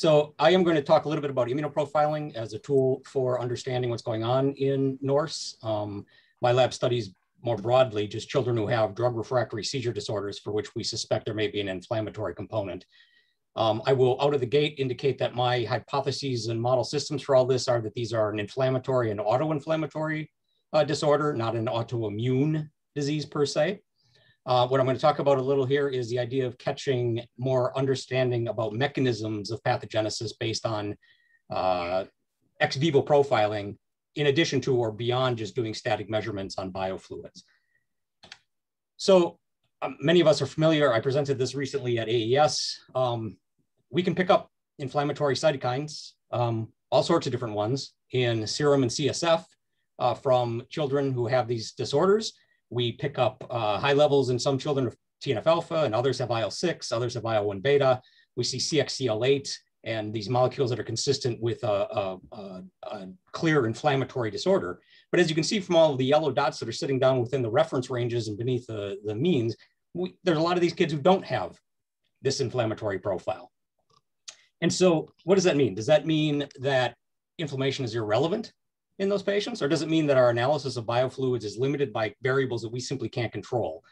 So I am going to talk a little bit about immunoprofiling as a tool for understanding what's going on in NORSE. My lab studies more broadly just children who have drug refractory seizure disorders for which we suspect there may be an inflammatory component. I will out of the gate indicate that my hypotheses and model systems for all this are that these are an inflammatory and autoinflammatory disorder, not an autoimmune disease per se. What I'm going to talk about a little here is the idea of catching more understanding about mechanisms of pathogenesis based on ex vivo profiling, in addition to or beyond just doing static measurements on biofluids. So many of us are familiar, I presented this recently at AES. We can pick up inflammatory cytokines, all sorts of different ones, in serum and CSF from children who have these disorders. We pick up high levels in some children of TNF-alpha, and others have IL-6, others have IL-1-beta. We see CXCL8 and these molecules that are consistent with a clear inflammatory disorder. But as you can see from all of the yellow dots that are sitting down within the reference ranges and beneath the means, there's a lot of these kids who don't have this inflammatory profile. And so what does that mean? Does that mean that inflammation is irrelevant in those patients, or does it mean that our analysis of biofluids is limited by variables that we simply can't control?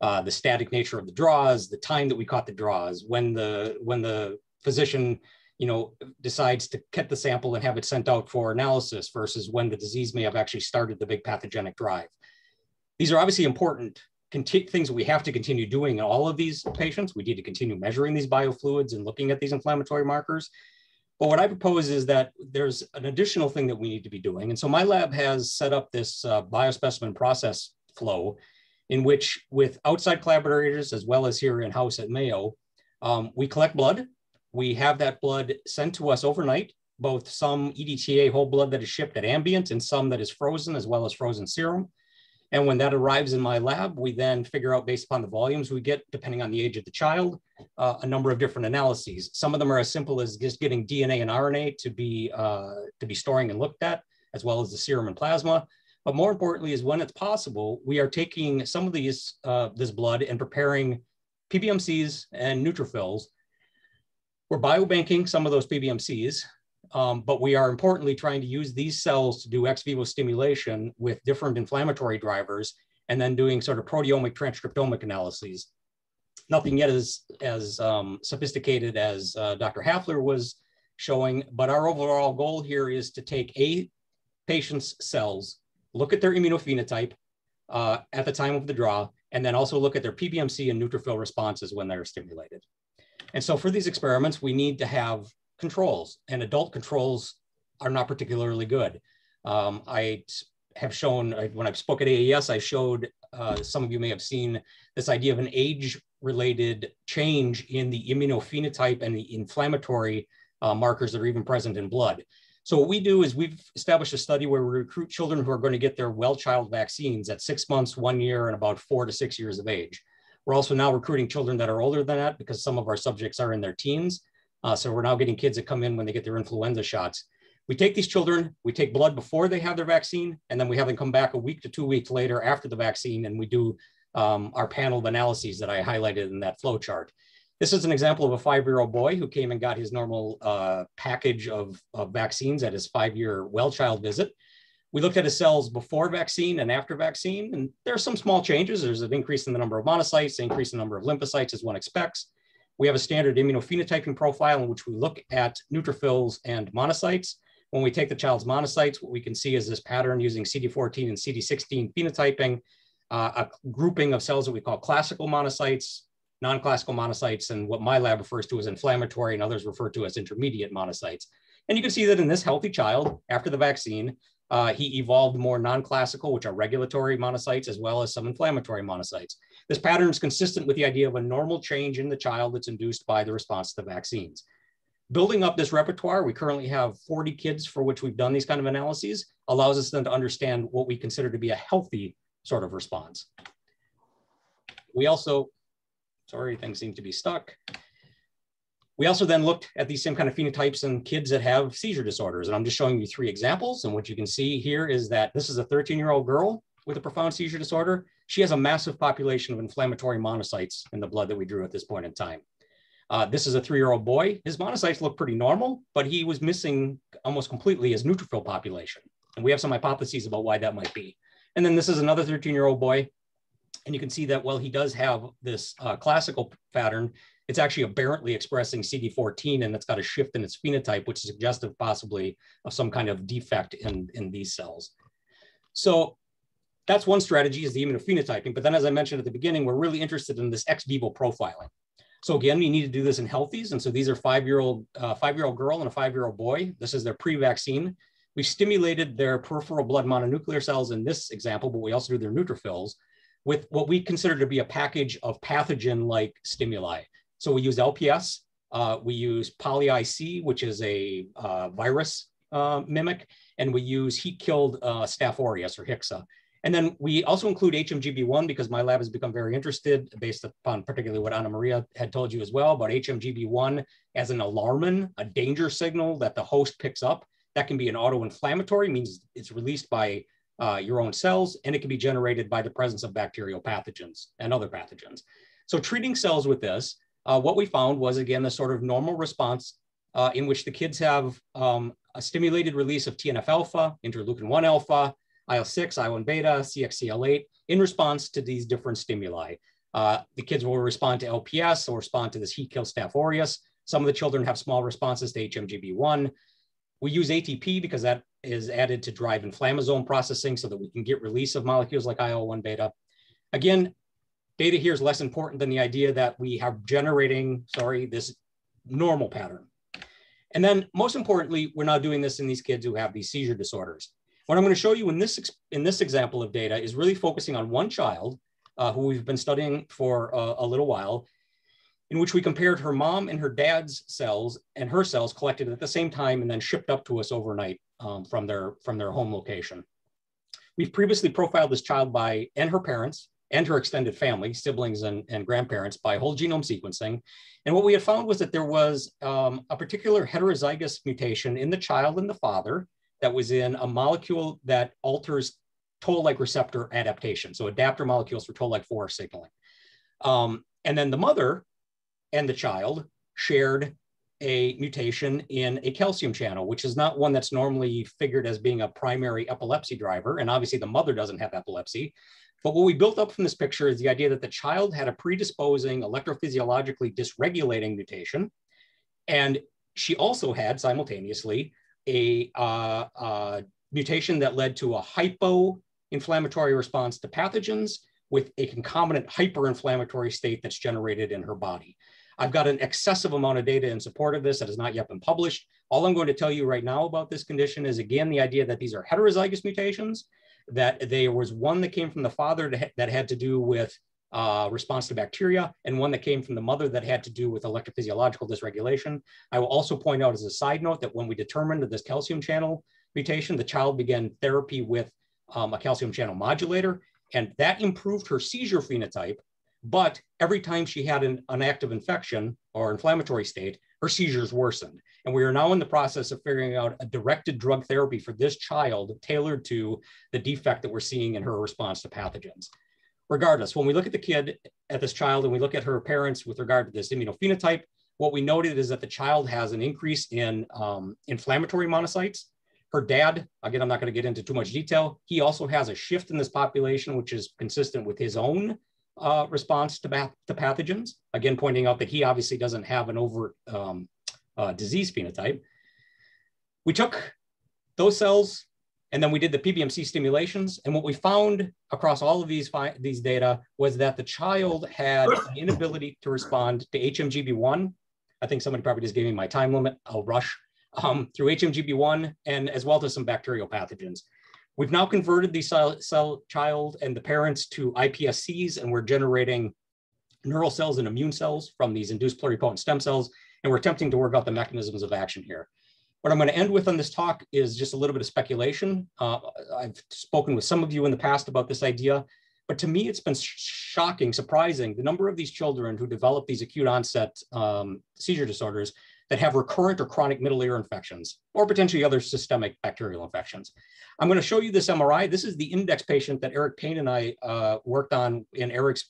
The static nature of the draws, the time that we caught the draws, when the physician, you know, decides to get the sample and have it sent out for analysis versus when the disease may have actually started the big pathogenic drive. These are obviously important things we have to continue doing in all of these patients. We need to continue measuring these biofluids and looking at these inflammatory markers. But what I propose is that there's an additional thing that we need to be doing. And so my lab has set up this biospecimen process flow in which, with outside collaborators as well as here in-house at Mayo, we collect blood. We have that blood sent to us overnight, both some EDTA whole blood that is shipped at ambient and some that is frozen, as well as frozen serum. And when that arrives in my lab, we then figure out, based upon the volumes we get, depending on the age of the child, a number of different analyses. Some of them are as simple as just getting DNA and RNA to be storing and looked at, as well as the serum and plasma. But more importantly is, when it's possible, we are taking some of these, this blood and preparing PBMCs and neutrophils. We're biobanking some of those PBMCs. But we are importantly trying to use these cells to do ex vivo stimulation with different inflammatory drivers, and then doing sort of proteomic, transcriptomic analyses. Nothing yet as sophisticated as Dr. Hafler was showing, but our overall goal here is to take a patient's cells, look at their immunophenotype at the time of the draw, and then also look at their PBMC and neutrophil responses when they're stimulated. And so for these experiments, we need to have controls, and adult controls are not particularly good. I have shown, when I spoke at AES, I showed, some of you may have seen, this idea of an age-related change in the immunophenotype and the inflammatory markers that are even present in blood. So what we do is we've established a study where we recruit children who are going to get their well child vaccines at 6 months, 1 year, and about 4 to 6 years of age. We're also now recruiting children that are older than that, because some of our subjects are in their teens. So we're now getting kids that come in when they get their influenza shots. We take these children, we take blood before they have their vaccine, and then we have them come back a week to 2 weeks later after the vaccine, and we do our panel of analyses that I highlighted in that flow chart. This is an example of a 5-year-old boy who came and got his normal package of vaccines at his 5-year well child visit. We looked at his cells before vaccine and after vaccine, and there are some small changes. There's an increase in the number of monocytes, an increase in the number of lymphocytes, as one expects. We have a standard immunophenotyping profile in which we look at neutrophils and monocytes. When we take the child's monocytes, what we can see is this pattern using CD14 and CD16 phenotyping, a grouping of cells that we call classical monocytes, non-classical monocytes, and what my lab refers to as inflammatory and others refer to as intermediate monocytes. And you can see that in this healthy child, after the vaccine, he evolved more non-classical, which are regulatory monocytes, as well as some inflammatory monocytes. This pattern is consistent with the idea of a normal change in the child that's induced by the response to the vaccines. Building up this repertoire, we currently have 40 kids for which we've done these kind of analyses, allows us then to understand what we consider to be a healthy sort of response. We also, sorry, things seem to be stuck. We also then looked at these same kind of phenotypes in kids that have seizure disorders. And I'm just showing you 3 examples. And what you can see here is that this is a 13-year-old girl with a profound seizure disorder. She has a massive population of inflammatory monocytes in the blood that we drew at this point in time. This is a 3-year-old boy. His monocytes look pretty normal, but he was missing almost completely his neutrophil population. And we have some hypotheses about why that might be. And then this is another 13-year-old boy. And you can see that while he does have this classical pattern, it's actually aberrantly expressing CD14, and it's got a shift in its phenotype, which is suggestive possibly of some kind of defect in these cells. So that's one strategy, is the immunophenotyping. But then, as I mentioned at the beginning, we're really interested in this ex vivo profiling. So again, you need to do this in healthies. And so these are five-year-old girl and a 5-year-old boy. This is their pre-vaccine. We stimulated their peripheral blood mononuclear cells in this example, but we also do their neutrophils with what we consider to be a package of pathogen-like stimuli. So we use LPS, we use poly-IC, which is a virus mimic, and we use heat-killed Staph aureus, or HIXA. And then we also include HMGB1, because my lab has become very interested, based upon particularly what Anna Maria had told you as well, about HMGB1 as an alarmin, a danger signal that the host picks up. That can be an autoinflammatory, means it's released by your own cells, and it can be generated by the presence of bacterial pathogens and other pathogens. So treating cells with this, what we found was, again, the sort of normal response in which the kids have a stimulated release of TNF-alpha, interleukin-1-alpha, IL-6, IL-1-beta, CXCL8, in response to these different stimuli. The kids will respond to LPS, or respond to this heat-kill Staph aureus. Some of the children have small responses to HMGB1. We use ATP because that is added to drive inflammasome processing so that we can get release of molecules like IL-1-beta. Again, data here is less important than the idea that we are generating, this normal pattern. And then most importantly, we're now doing this in these kids who have these seizure disorders. What I'm going to show you in this example of data is really focusing on one child who we've been studying for a little while, in which we compared her mom and her dad's cells and her cells collected at the same time and then shipped up to us overnight from their home location. We've previously profiled this child and her parents, and her extended family, siblings and grandparents, by whole genome sequencing. And what we had found was that there was a particular heterozygous mutation in the child and the father that was in a molecule that alters toll-like receptor adaptation. So adapter molecules for toll-like 4 signaling. And then the mother and the child shared a mutation in a calcium channel, which is not one that's normally figured as being a primary epilepsy driver. And obviously the mother doesn't have epilepsy. But what we built up from this picture is the idea that the child had a predisposing electrophysiologically dysregulating mutation. And she also had simultaneously a mutation that led to a hypoinflammatory response to pathogens with a concomitant hyperinflammatory state that's generated in her body. I've got an excessive amount of data in support of this that has not yet been published. All I'm going to tell you right now about this condition is, again, the idea that these are heterozygous mutations, that there was one that came from the father that had to do with response to bacteria, and one that came from the mother that had to do with electrophysiological dysregulation. I will also point out as a side note that when we determined this calcium channel mutation, the child began therapy with a calcium channel modulator, and that improved her seizure phenotype. But every time she had an active infection or inflammatory state, her seizures worsened. And we are now in the process of figuring out a directed drug therapy for this child tailored to the defect that we're seeing in her response to pathogens. Regardless, when we look at this child, and we look at her parents with regard to this immunophenotype, what we noted is that the child has an increase in inflammatory monocytes. Her dad, again, I'm not going to get into too much detail, he also has a shift in this population, which is consistent with his own response to pathogens. Again, pointing out that he obviously doesn't have an overt disease phenotype. We took those cells and then we did the PBMC stimulations. And what we found across all of these data was that the child had an inability to respond to HMGB1. I think somebody probably just gave me my time limit. I'll rush through HMGB1 and as well to some bacterial pathogens. We've now converted the child and the parents to iPSCs, and we're generating neural cells and immune cells from these induced pluripotent stem cells, and we're attempting to work out the mechanisms of action here. What I'm going to end with on this talk is just a little bit of speculation. I've spoken with some of you in the past about this idea, but to me it's been shocking, surprising, the number of these children who develop these acute onset seizure disorders that have recurrent or chronic middle ear infections, or potentially other systemic bacterial infections. I'm going to show you this MRI. This is the index patient that Eric Payne and I worked on in Eric's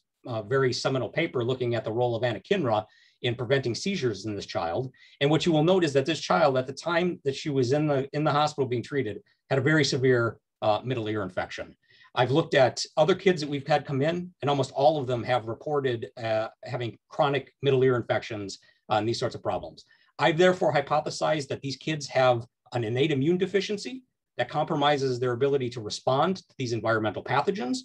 very seminal paper looking at the role of anakinra in preventing seizures in this child. And what you will note is that this child, at the time that she was in the hospital being treated, had a very severe middle ear infection. I've looked at other kids that we've had come in, and almost all of them have reported having chronic middle ear infections and these sorts of problems. I've therefore hypothesized that these kids have an innate immune deficiency that compromises their ability to respond to these environmental pathogens,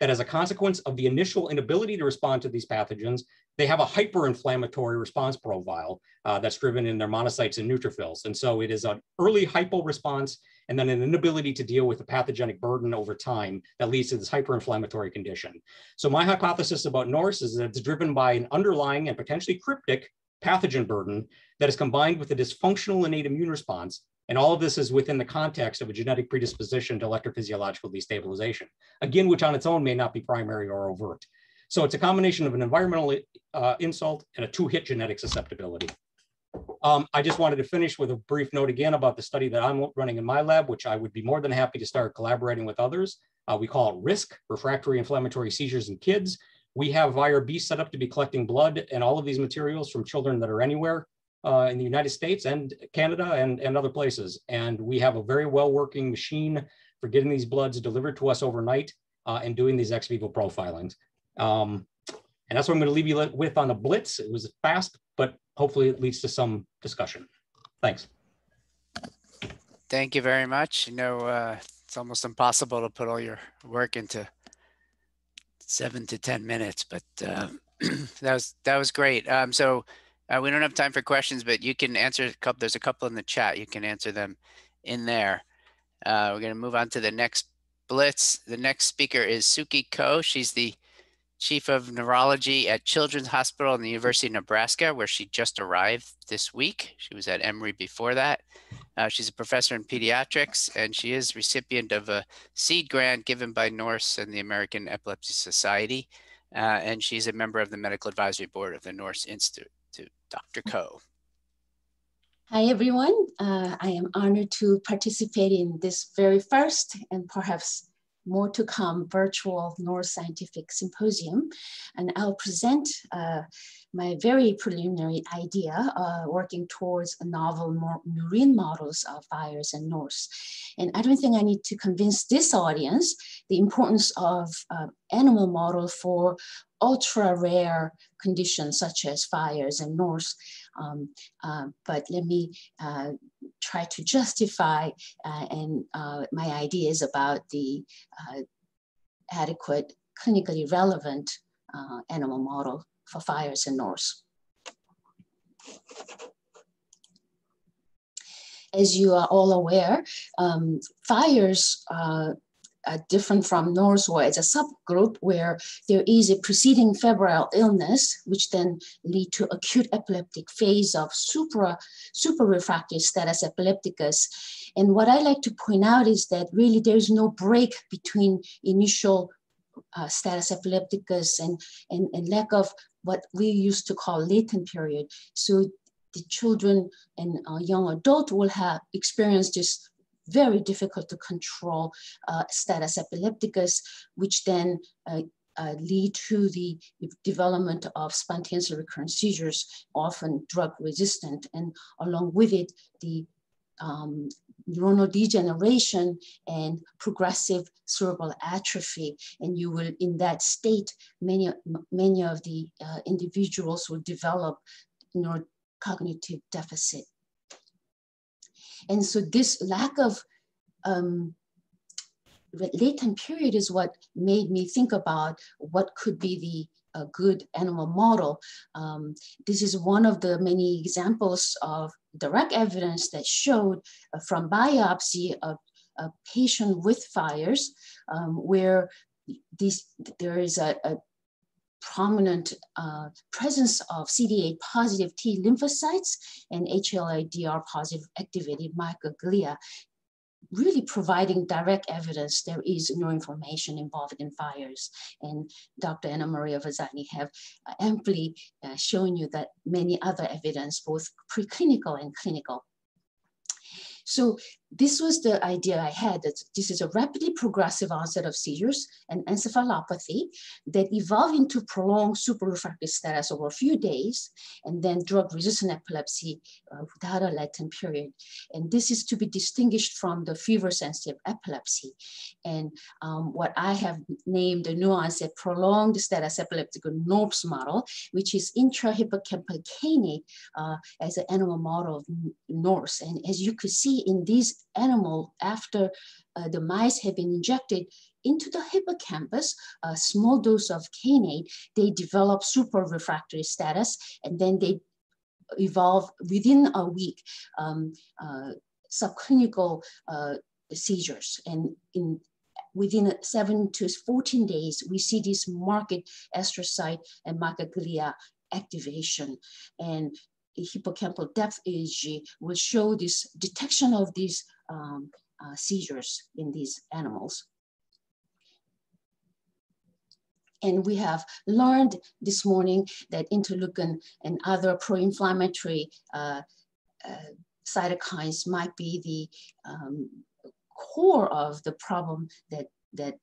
that as a consequence of the initial inability to respond to these pathogens, they have a hyperinflammatory response profile that's driven in their monocytes and neutrophils. And so it is an early hypo response and then an inability to deal with the pathogenic burden over time that leads to this hyperinflammatory condition. So my hypothesis about NORSE is that it's driven by an underlying and potentially cryptic pathogen burden that is combined with a dysfunctional innate immune response. And all of this is within the context of a genetic predisposition to electrophysiological destabilization, again, which on its own may not be primary or overt. So it's a combination of an environmental insult and a two-hit genetic susceptibility. I just wanted to finish with a brief note again about the study that I'm running in my lab, which I would be more than happy to start collaborating with others. We call it RISC, refractory inflammatory seizures in kids. We have IRB set up to be collecting blood and all of these materials from children that are anywhere in the United States and Canada and other places. And we have a very well-working machine for getting these bloods delivered to us overnight and doing these ex vivo profilings. And that's what I'm going to leave you with on a blitz. It was fast, but hopefully it leads to some discussion. Thanks. Thank you very much. You know, it's almost impossible to put all your work into 7 to 10 minutes, but that was great. We don't have time for questions, but you can answer a couple. There's a couple in the chat. You can answer them in there. We're going to move on to the next blitz. The next speaker is Suki Ko. She's the Chief of Neurology at Children's Hospital in the University of Nebraska, where she just arrived this week. She was at Emory before that. She's a professor in pediatrics, and she is recipient of a seed grant given by NORSE and the American Epilepsy Society. And she's a member of the Medical Advisory Board of the NORSE Institute. To Dr. Ko. Hi, everyone. I am honored to participate in this very first and perhaps more to come virtual NORSE Scientific Symposium. And I'll present my very preliminary idea working towards a novel murine models of FIRES and NORSE. And I don't think I need to convince this audience the importance of animal model for ultra rare conditions such as FIRES and NORSE, but let me try to justify my ideas about the adequate clinically relevant animal model for FIRES and NORSE. As you are all aware, FIRES different from NORSE, or as a subgroup where there is a preceding febrile illness, which then lead to acute epileptic phase of super refractory status epilepticus. And what I like to point out is that really there is no break between initial status epilepticus and lack of what we used to call latent period. So the children and young adult will have experienced this very difficult to control status epilepticus, which then lead to the development of spontaneous recurrent seizures, often drug resistant, and along with it, the neuronal degeneration and progressive cerebral atrophy. And you will, in that state, many of the individuals will develop neurocognitive deficit. And so this lack of latent period is what made me think about what could be the good animal model. This is one of the many examples of direct evidence that showed from biopsy of a patient with FIRES where there is a prominent presence of CD8 positive T lymphocytes and HLA-DR positive activated microglia, really providing direct evidence there is neuroinflammation involved in FIRES. And Dr. Anna Maria Vazzani have amply shown you that many other evidence, both preclinical and clinical. So this was the idea I had, that this is a rapidly progressive onset of seizures and encephalopathy that evolve into prolonged superrefractory status over a few days, and then drug-resistant epilepsy without a latent period. And this is to be distinguished from the fever-sensitive epilepsy. And what I have named the nuance of prolonged status epileptic NORSE model, which is intrahippocampal kainate as an animal model of NORSE. And as you could see in these animal, after the mice have been injected into the hippocampus, a small dose of kainate, they develop super refractory status, and then they evolve within a week subclinical seizures. And within 7 to 14 days, we see this marked astrocyte and microglia activation. And hippocampal depth EEG will show this detection of these seizures in these animals. And we have learned this morning that interleukin and other pro-inflammatory cytokines might be the core of the problem that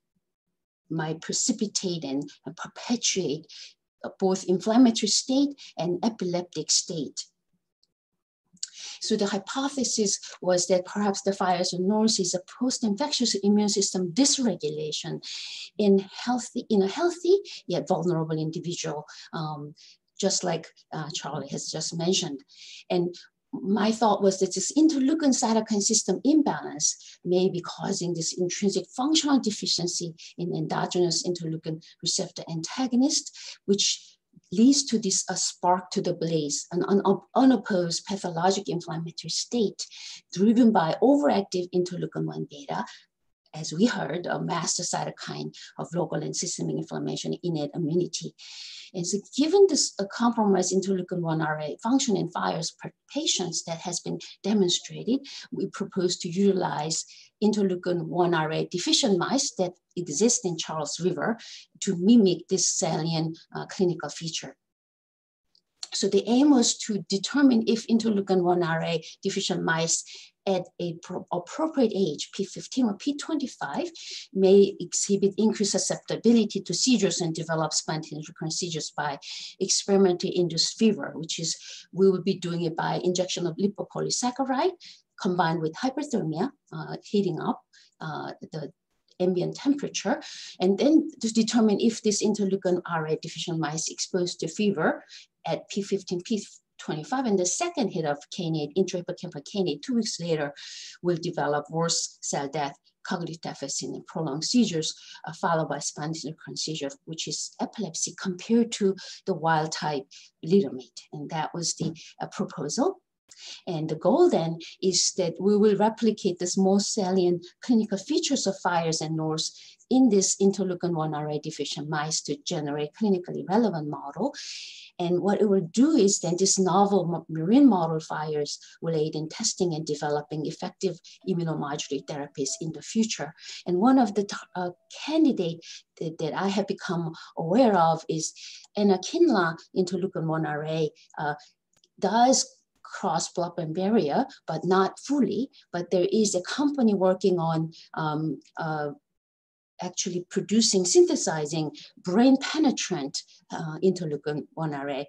might precipitate and perpetuate both inflammatory state and epileptic state. So the hypothesis was that perhaps the FIRES or NORSE is a post-infectious immune system dysregulation in a healthy yet vulnerable individual, just like Charlie has just mentioned. And my thought was that this interleukin cytokine system imbalance may be causing this intrinsic functional deficiency in endogenous interleukin receptor antagonist, which leads to this a spark to the blaze, an unopposed pathologic inflammatory state driven by overactive interleukin-1-beta, as we heard, a master cytokine of local and systemic inflammation, innate immunity. And so given this compromised interleukin-1RA function in FIRES patients that has been demonstrated, we propose to utilize interleukin-1RA deficient mice that exist in Charles River to mimic this salient clinical feature. So the aim was to determine if interleukin-1RA deficient mice at an appropriate age, P15 or P25, may exhibit increased susceptibility to seizures and develop spontaneous recurrent seizures by experimentally induced fever, which is, we will be doing it by injection of lipopolysaccharide combined with hyperthermia, heating up the ambient temperature, and then to determine if this interleukin-RA deficient mice exposed to fever at P15, P25, and the second hit of kainate, intrahippocampal kainate, 2 weeks later, will develop worse cell death, cognitive deficit, and prolonged seizures, followed by spontaneous recurrent seizure, which is epilepsy, compared to the wild type leadermate. And that was the proposal. And the goal then is that we will replicate this most salient clinical features of FIRES and NORSE in this interleukin-1RA deficient mice to generate clinically relevant model. And what it will do is that this novel murine model FIRES will aid in testing and developing effective immunomodulatory therapies in the future. And one of the candidates that I have become aware of is anakinra interleukin-1RA does cross blood-brain barrier, but not fully. But there is a company working on actually producing, synthesizing brain-penetrant interleukin-1RA.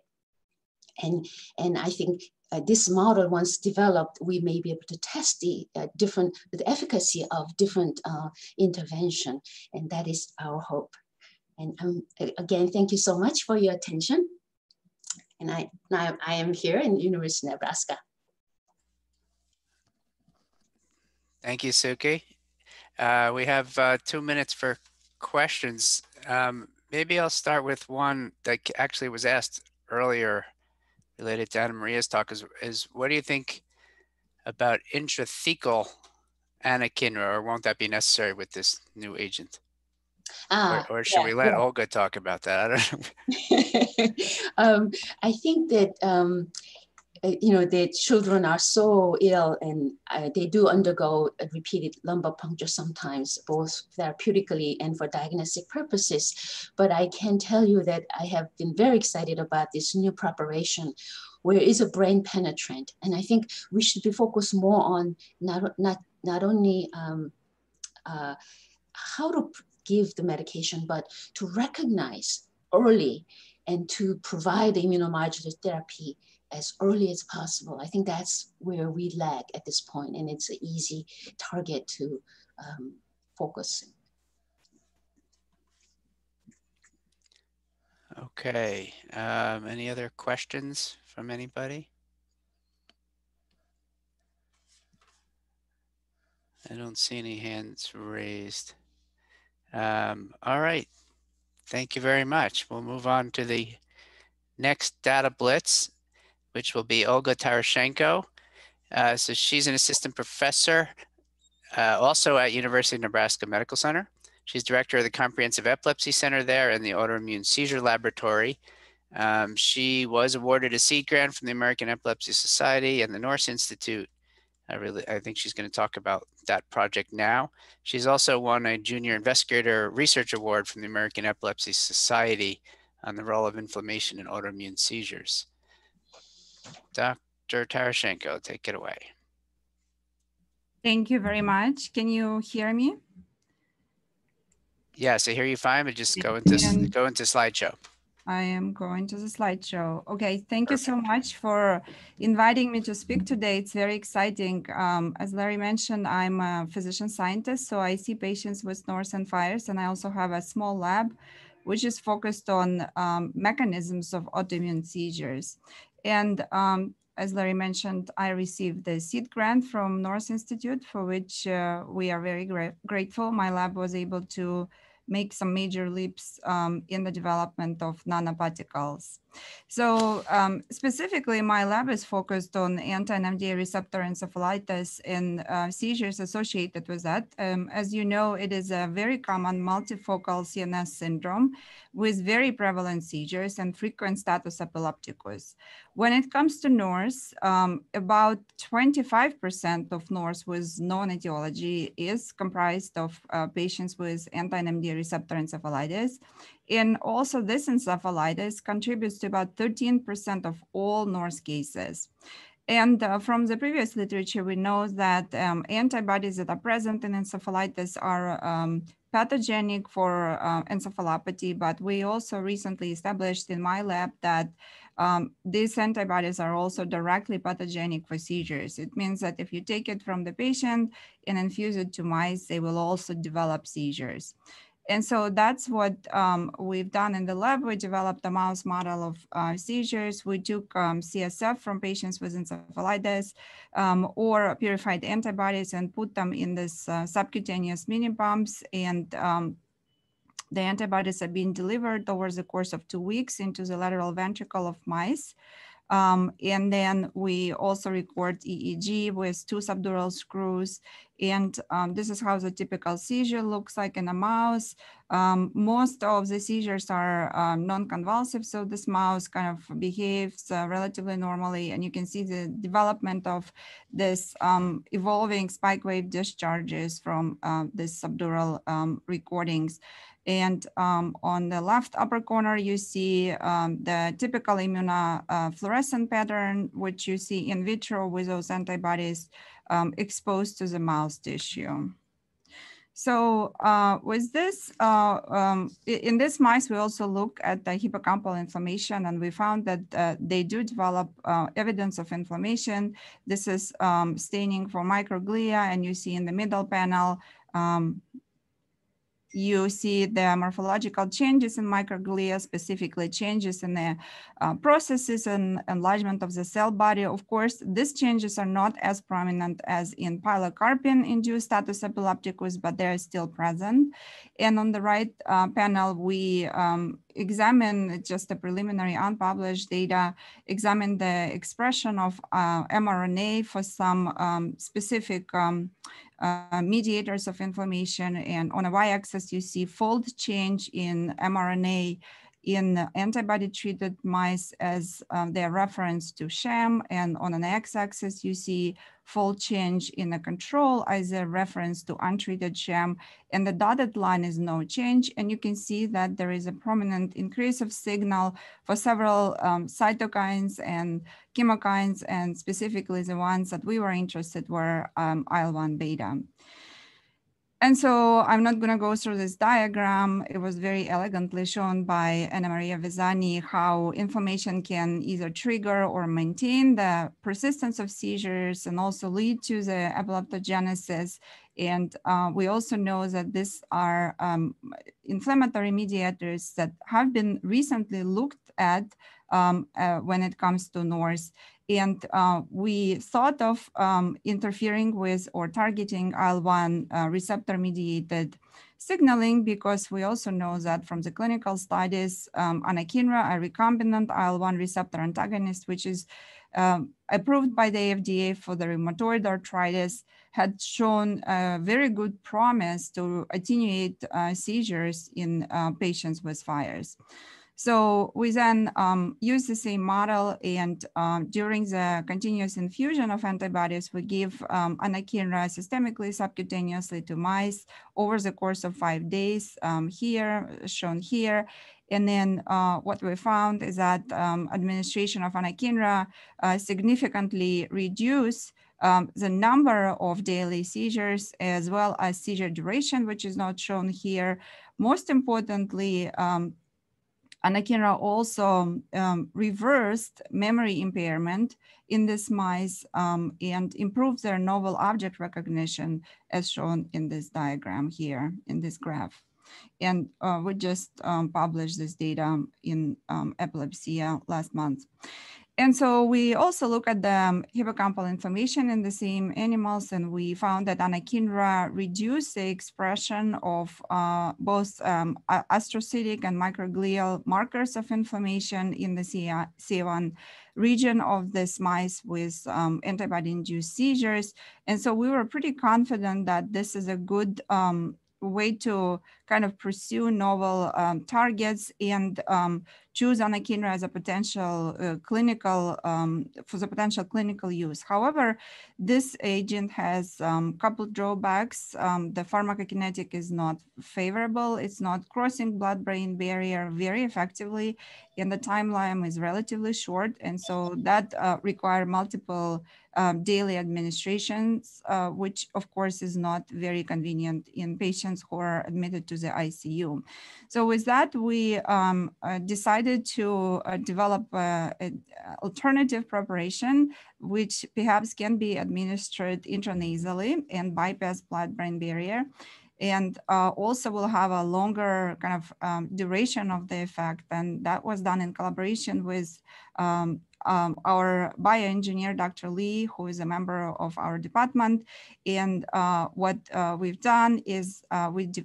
And I think this model, once developed, we may be able to test the efficacy of different intervention. And that is our hope. And again, thank you so much for your attention. And I am here in University of Nebraska. Thank you, Suki. We have 2 minutes for questions. Maybe I'll start with one that actually was asked earlier related to Anna Maria's talk is what do you think about intrathecal anakinra, or won't that be necessary with this new agent? Or should we let Olga talk about that? I don't know. I think that, you know, the children are so ill and they do undergo a repeated lumbar puncture sometimes, both therapeutically and for diagnostic purposes. But I can tell you that I have been very excited about this new preparation where it's a brain penetrant. And I think we should be focused more on not only how to give the medication, but to recognize early and to provide immunomodulatory therapy as early as possible. I think that's where we lag at this point, and it's an easy target to focus. Okay, any other questions from anybody? I don't see any hands raised. All right, thank you very much. We'll move on to the next data blitz, which will be Olga Tarashenko. So she's an assistant professor, also at University of Nebraska Medical Center. She's director of the Comprehensive Epilepsy Center there and the Autoimmune Seizure Laboratory. She was awarded a seed grant from the American Epilepsy Society and the NORSE Institute. I think she's going to talk about that project now. She's also won a Junior Investigator Research Award from the American Epilepsy Society on the role of inflammation in autoimmune seizures. Dr. Tarashenko, take it away. Thank you very much. Can you hear me? Yes, I hear you fine, but just go into slideshow. I am going to the slideshow. Okay, thank you so much for inviting me to speak today. It's very exciting. As Larry mentioned, I'm a physician scientist, so I see patients with NORSE and FIRES, and I also have a small lab, which is focused on mechanisms of autoimmune seizures. And as Larry mentioned, I received the seed grant from NORSE Institute, for which we are very grateful. My lab was able to make some major leaps in the development of nanoparticles. So specifically, my lab is focused on anti-NMDA receptor encephalitis and seizures associated with that. As you know, it is a very common multifocal CNS syndrome with very prevalent seizures and frequent status epilepticus. When it comes to NORSE, about 25% of NORSE with known etiology is comprised of patients with anti-NMDA receptor encephalitis. And also this encephalitis contributes to about 13% of all NORSE cases. And from the previous literature, we know that antibodies that are present in encephalitis are pathogenic for encephalopathy, but we also recently established in my lab that these antibodies are also directly pathogenic for seizures. It means that if you take it from the patient and infuse it to mice, they will also develop seizures. And so that's what we've done in the lab. We developed a mouse model of seizures. We took CSF from patients with encephalitis or purified antibodies and put them in this subcutaneous mini pumps, and the antibodies have been delivered over the course of 2 weeks into the lateral ventricle of mice. And then we also record EEG with 2 subdural screws. And this is how the typical seizure looks like in a mouse. Most of the seizures are non-convulsive, so this mouse kind of behaves relatively normally. And you can see the development of this evolving spike wave discharges from this subdural recordings. And on the left upper corner, you see the typical immunofluorescent pattern, which you see in vitro with those antibodies exposed to the mouse tissue. So with this, in this mice, we also look at the hippocampal inflammation, and we found that they do develop evidence of inflammation. This is staining for microglia, and you see in the middle panel, you see the morphological changes in microglia, specifically changes in the processes and enlargement of the cell body. Of course, these changes are not as prominent as in pilocarpine-induced status epilepticus, but they are still present. And on the right panel, we examine just the preliminary unpublished data, examine the expression of mRNA for some specific mediators of inflammation, and on a y-axis you see fold change in mRNA in antibody-treated mice as their reference to sham, and on an x-axis you see fold change in the control as a reference to untreated sham, and the dotted line is no change. And you can see that there is a prominent increase of signal for several cytokines and chemokines, and specifically the ones that we were interested were IL-1-beta. And so I'm not going to go through this diagram. It was very elegantly shown by Anna Maria Vizzani how inflammation can either trigger or maintain the persistence of seizures and also lead to the epileptogenesis. And we also know that these are inflammatory mediators that have been recently looked at when it comes to NORSE. And we thought of interfering with or targeting IL-1 receptor-mediated signaling, because we also know that from the clinical studies, anakinra, a recombinant IL-1 receptor antagonist, which is approved by the FDA for the rheumatoid arthritis, had shown a very good promise to attenuate seizures in patients with FIRES. So we then use the same model, and during the continuous infusion of antibodies, we give anakinra systemically subcutaneously to mice over the course of 5 days, shown here. And then what we found is that administration of anakinra significantly reduced the number of daily seizures as well as seizure duration, which is not shown here. Most importantly, anakinra also reversed memory impairment in these mice and improved their novel object recognition, as shown in this diagram here, in this graph. And we just published this data in Epilepsia last month. And so we also look at the hippocampal inflammation in the same animals, and we found that anakinra reduced the expression of both astrocytic and microglial markers of inflammation in the CA1 region of this mice with antibody-induced seizures. And so we were pretty confident that this is a good way to kind of pursue novel targets and choose anakinra as a potential clinical use. However, this agent has a couple drawbacks. The pharmacokinetic is not favorable. It's not crossing blood-brain barrier very effectively, and the timeline is relatively short. And so that requires multiple daily administrations, which of course is not very convenient in patients who are admitted to the ICU. So with that, we decided to develop an alternative preparation, which perhaps can be administered intranasally and bypass blood-brain barrier. And also will have a longer kind of duration of the effect. And that was done in collaboration with our bioengineer, Dr. Lee, who is a member of our department. And what we've done is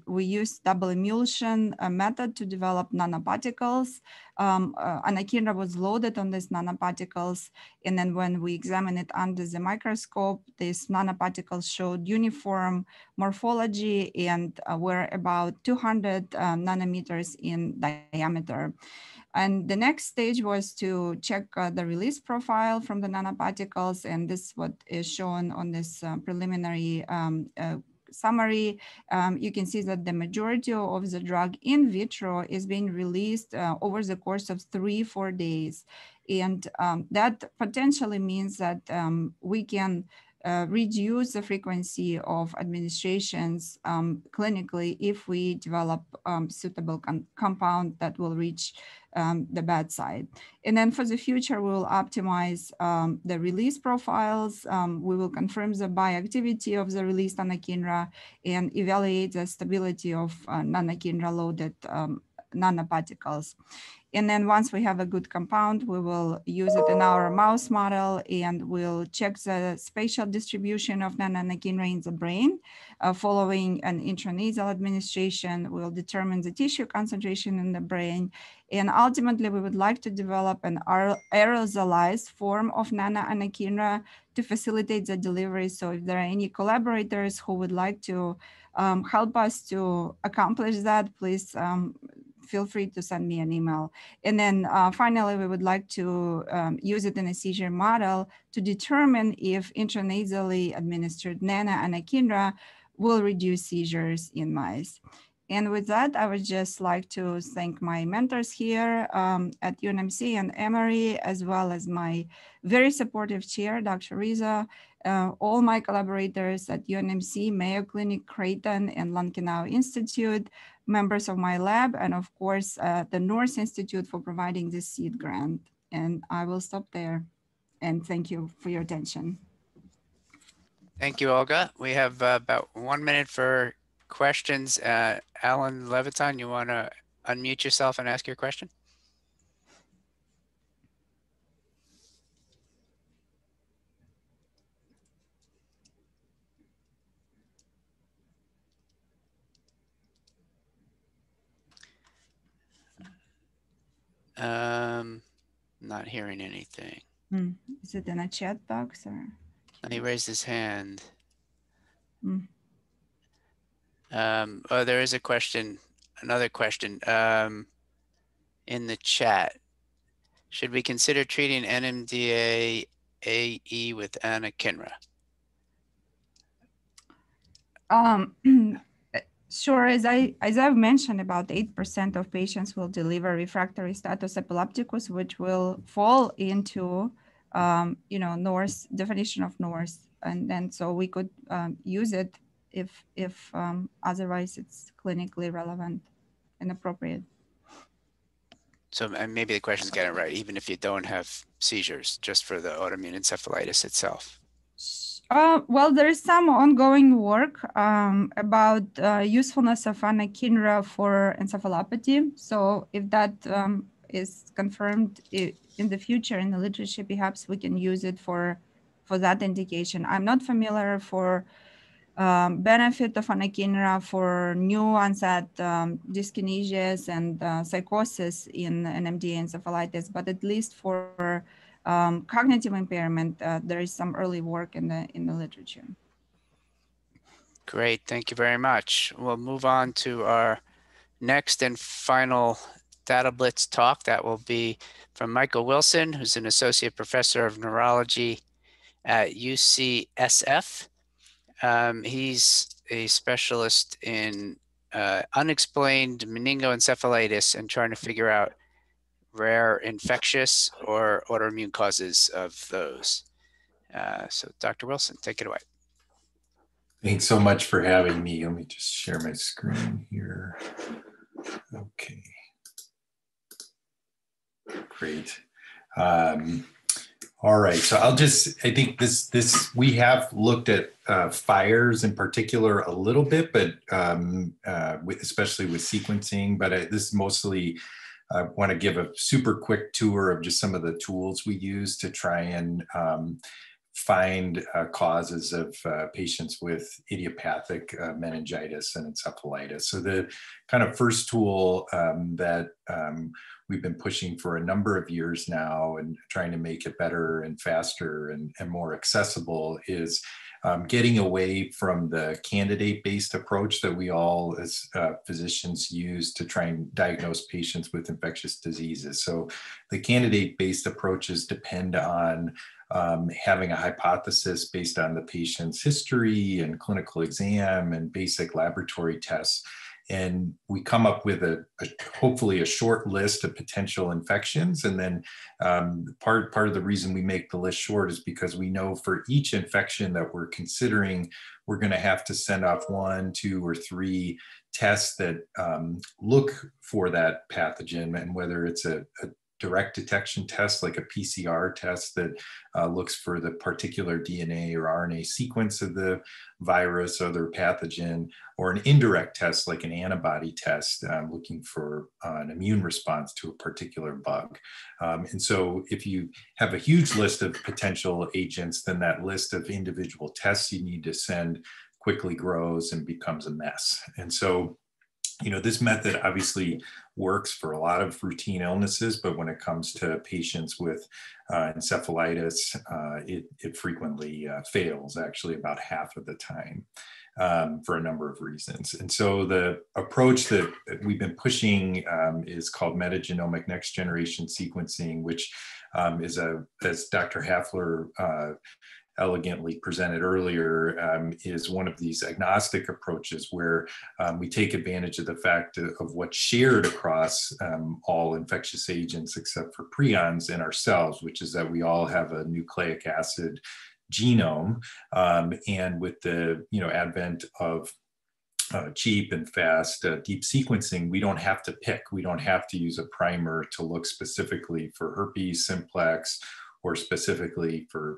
we used double emulsion method to develop nanoparticles. Anakinra was loaded on these nanoparticles, and then when we examined it under the microscope, these nanoparticles showed uniform morphology and were about 200 nanometers in diameter. And the next stage was to check the release profile from the nanoparticles, and this is what is shown on this preliminary summary. You can see that the majority of the drug in vitro is being released over the course of 3-4 days. And that potentially means that we can reduce the frequency of administrations clinically if we develop suitable compound that will reach the bedside. And then for the future, we will optimize the release profiles. We will confirm the bioactivity of the released anakinra and evaluate the stability of non-anakinra loaded nanoparticles. And then once we have a good compound, we will use it in our mouse model, and we'll check the spatial distribution of anakinra in the brain. Following an intranasal administration, we'll determine the tissue concentration in the brain. And ultimately, we would like to develop an aerosolized form of nanoanakinra to facilitate the delivery. So if there are any collaborators who would like to help us to accomplish that, please feel free to send me an email. And then finally, we would like to use it in a seizure model to determine if intranasally administered anakinra will reduce seizures in mice. And with that, I would just like to thank my mentors here at UNMC and Emory, as well as my very supportive chair, Dr. Riza, all my collaborators at UNMC, Mayo Clinic, Creighton, and Lankenau Institute, members of my lab, and of course, the NORSE Institute for providing this seed grant. And I will stop there. And thank you for your attention. Thank you, Olga. We have about 1 minute for questions. Alan Leviton, you want to unmute yourself and ask your question? Not hearing anything. Is it in a chat box or? He raised his hand. Oh, there is a question, another question in the chat. Should we consider treating NMDA AE with anakinra? Sure, as I've mentioned, about 8% of patients will deliver refractory status epilepticus, which will fall into, you know, NORSE, definition of NORSE. And then so we could use it if otherwise it's clinically relevant and appropriate. So maybe the question's getting right, even if you don't have seizures, just for the autoimmune encephalitis itself. Well, there is some ongoing work about usefulness of anakinra for encephalopathy. So if that is confirmed in the future in the literature, perhaps we can use it for that indication. I'm not familiar for benefit of anakinra for new onset dyskinesias and psychosis in NMDA encephalitis, but at least for cognitive impairment, there is some early work in the literature. Great, thank you very much. We'll move on to our next and final Data Blitz talk. That will be from Michael Wilson, who's an associate professor of neurology at UCSF. He's a specialist in unexplained meningoencephalitis and trying to figure out rare infectious or autoimmune causes of those. So Dr. Wilson, take it away. Thanks so much for having me. Let me just share my screen here. Okay. Great. All right, so I'll just, I think this we have looked at fires in particular a little bit, but especially with sequencing, but this mostly, I want to give a super quick tour of just some of the tools we use to try and find causes of patients with idiopathic meningitis and encephalitis. So the kind of first tool that we've been pushing for a number of years now and trying to make it better and faster and more accessible is getting away from the candidate-based approach that we all as physicians use to try and diagnose patients with infectious diseases. So the candidate-based approaches depend on having a hypothesis based on the patient's history and clinical exam and basic laboratory tests. And we come up with hopefully a short list of potential infections. And then part of the reason we make the list short is because we know for each infection that we're considering, we're going to have to send off 1, 2, or 3 tests that look for that pathogen, and whether it's a direct detection test, like a PCR test that looks for the particular DNA or RNA sequence of the virus or their pathogen, or an indirect test, like an antibody test, looking for an immune response to a particular bug. And so if you have a huge list of potential agents, then that list of individual tests you need to send quickly grows and becomes a mess. And so You know, this method obviously works for a lot of routine illnesses, but when it comes to patients with encephalitis, it frequently fails, actually about half of the time, for a number of reasons. And so the approach that we've been pushing is called metagenomic next generation sequencing, which is, as Dr. Hafler elegantly presented earlier, is one of these agnostic approaches where we take advantage of the fact of what's shared across all infectious agents except for prions and ourselves, which is that we all have a nucleic acid genome. And with the advent of cheap and fast deep sequencing, we don't have to pick. We don't have to use a primer to look specifically for herpes simplex or specifically for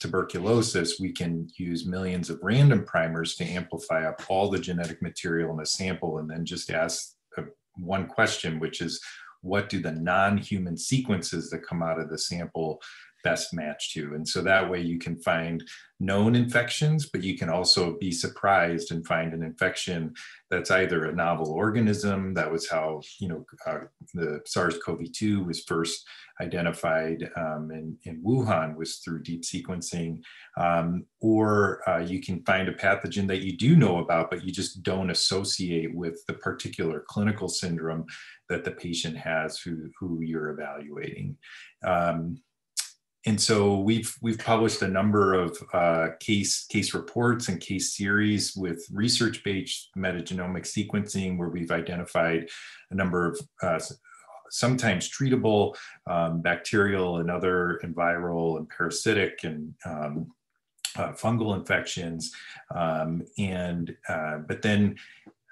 tuberculosis. We can use millions of random primers to amplify up all the genetic material in a sample and then just ask one question, which is, what do the non-human sequences that come out of the sample best match to? And so that way you can find known infections, but you can also be surprised and find an infection that's either a novel organism. That was how the SARS-CoV-2 was first identified in Wuhan, was through deep sequencing, or you can find a pathogen that you do know about, but you just don't associate with the particular clinical syndrome that the patient has who you're evaluating. And so we've published a number of case reports and case series with research-based metagenomic sequencing, where we've identified a number of sometimes treatable bacterial and other and viral and parasitic and fungal infections, but then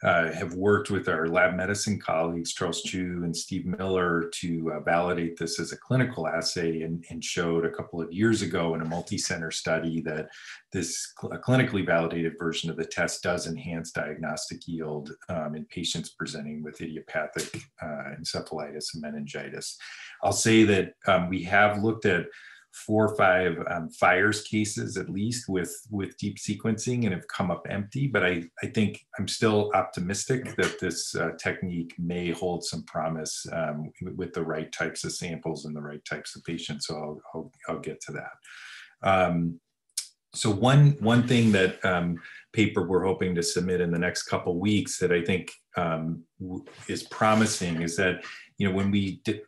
have worked with our lab medicine colleagues, Charles Chu and Steve Miller, to validate this as a clinical assay, and showed a couple of years ago in a multi-center study that this clinically validated version of the test does enhance diagnostic yield in patients presenting with idiopathic encephalitis and meningitis. I'll say that we have looked at 4 or 5 FIRES cases, at least, with deep sequencing, and have come up empty. But I think I'm still optimistic that this technique may hold some promise with the right types of samples and the right types of patients. So I'll get to that. So one thing that paper we're hoping to submit in the next couple of weeks that I think is promising is that when we do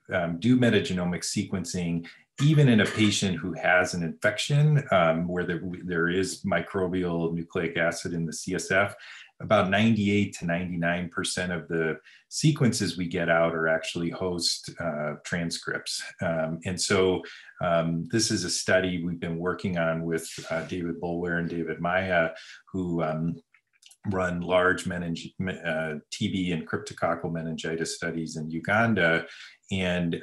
metagenomic sequencing, even in a patient who has an infection where there is microbial nucleic acid in the CSF, about 98 to 99% of the sequences we get out are actually host transcripts. And so this is a study we've been working on with David Bulwer and David Maya, who run large TB and cryptococcal meningitis studies in Uganda. And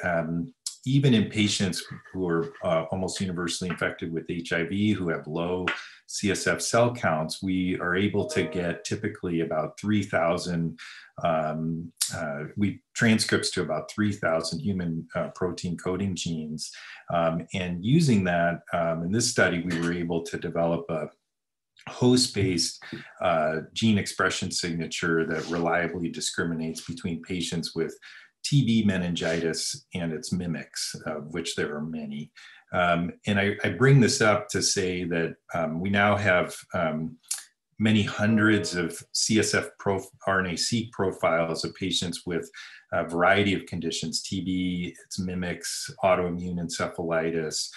even in patients who are almost universally infected with HIV, who have low CSF cell counts, we are able to get typically about 3,000 transcripts to about 3,000 human protein coding genes. And using that, in this study, we were able to develop a host-based gene expression signature that reliably discriminates between patients with TB meningitis and its mimics, of which there are many. And I bring this up to say that we now have many hundreds of CSF RNA-seq profiles of patients with a variety of conditions, TB, its mimics, autoimmune encephalitis,